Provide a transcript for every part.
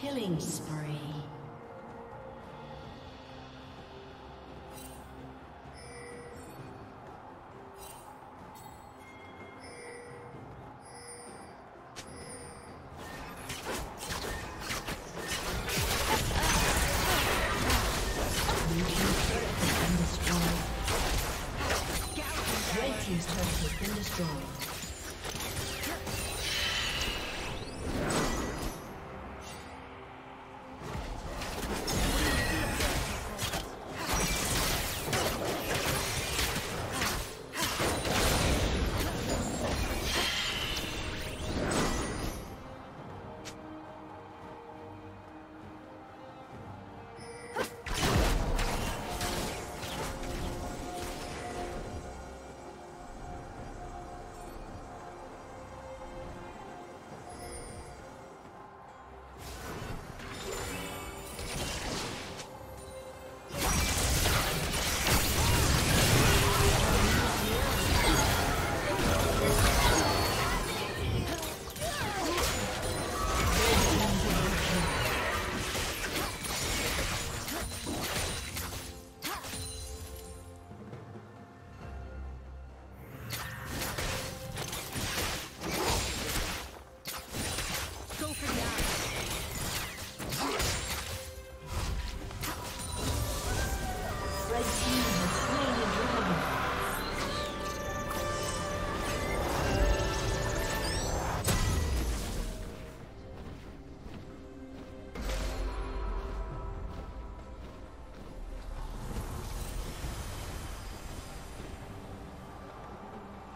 Killing spree.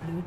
Red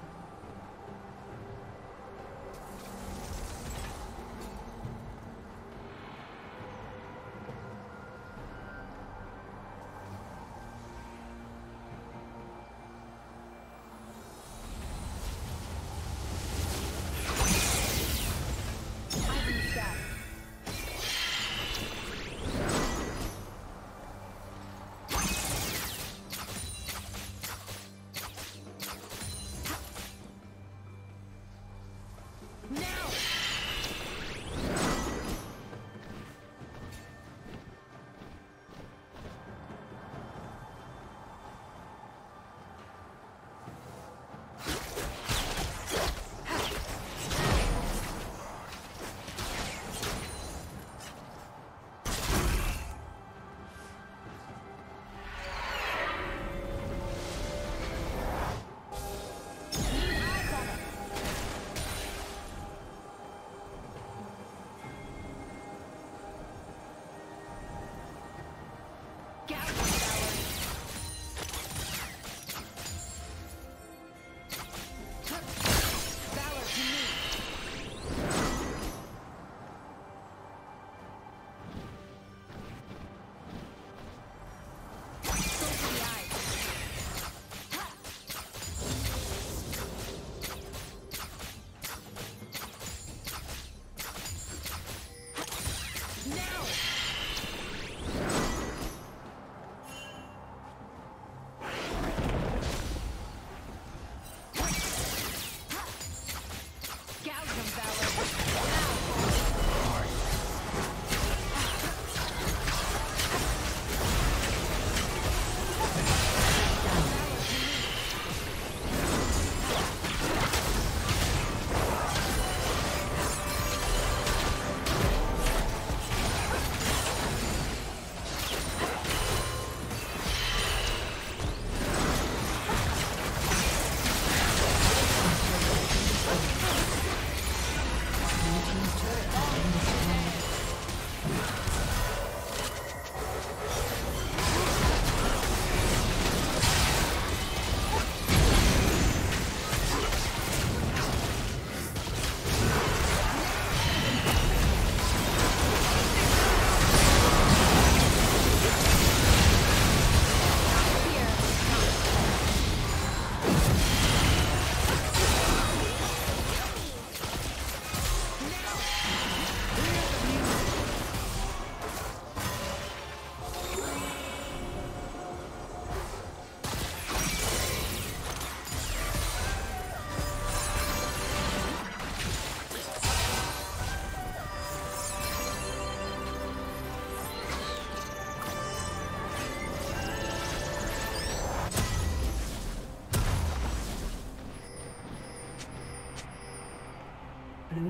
Blue team's turret has been destroyed. Blue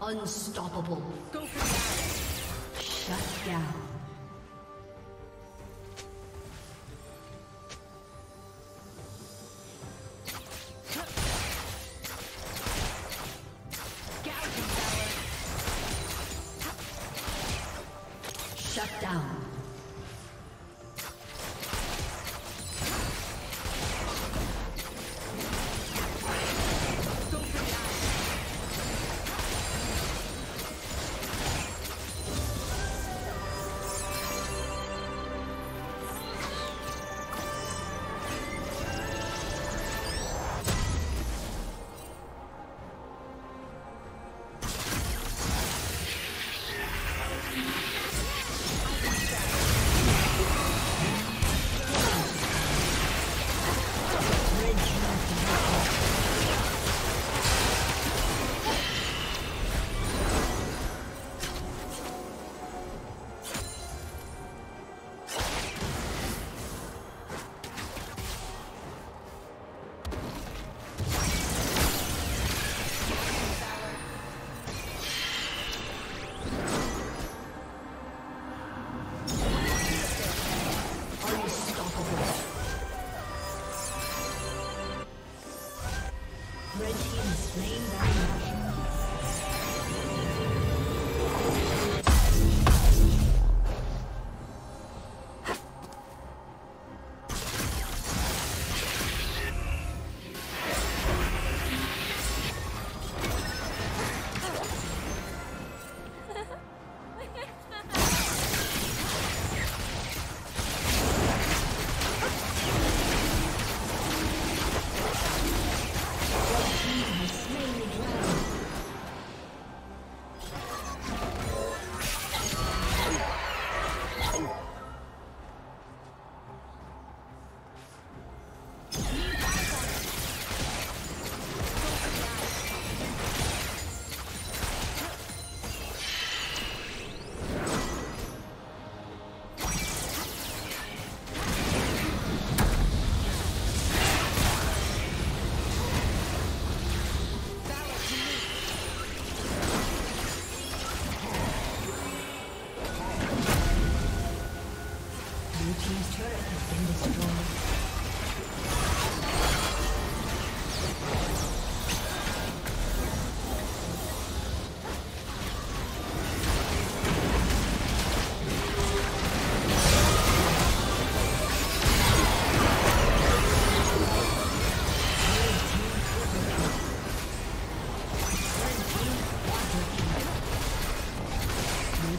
Unstoppable. Go for that. Shut down. Shut down. Blue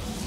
destroyed.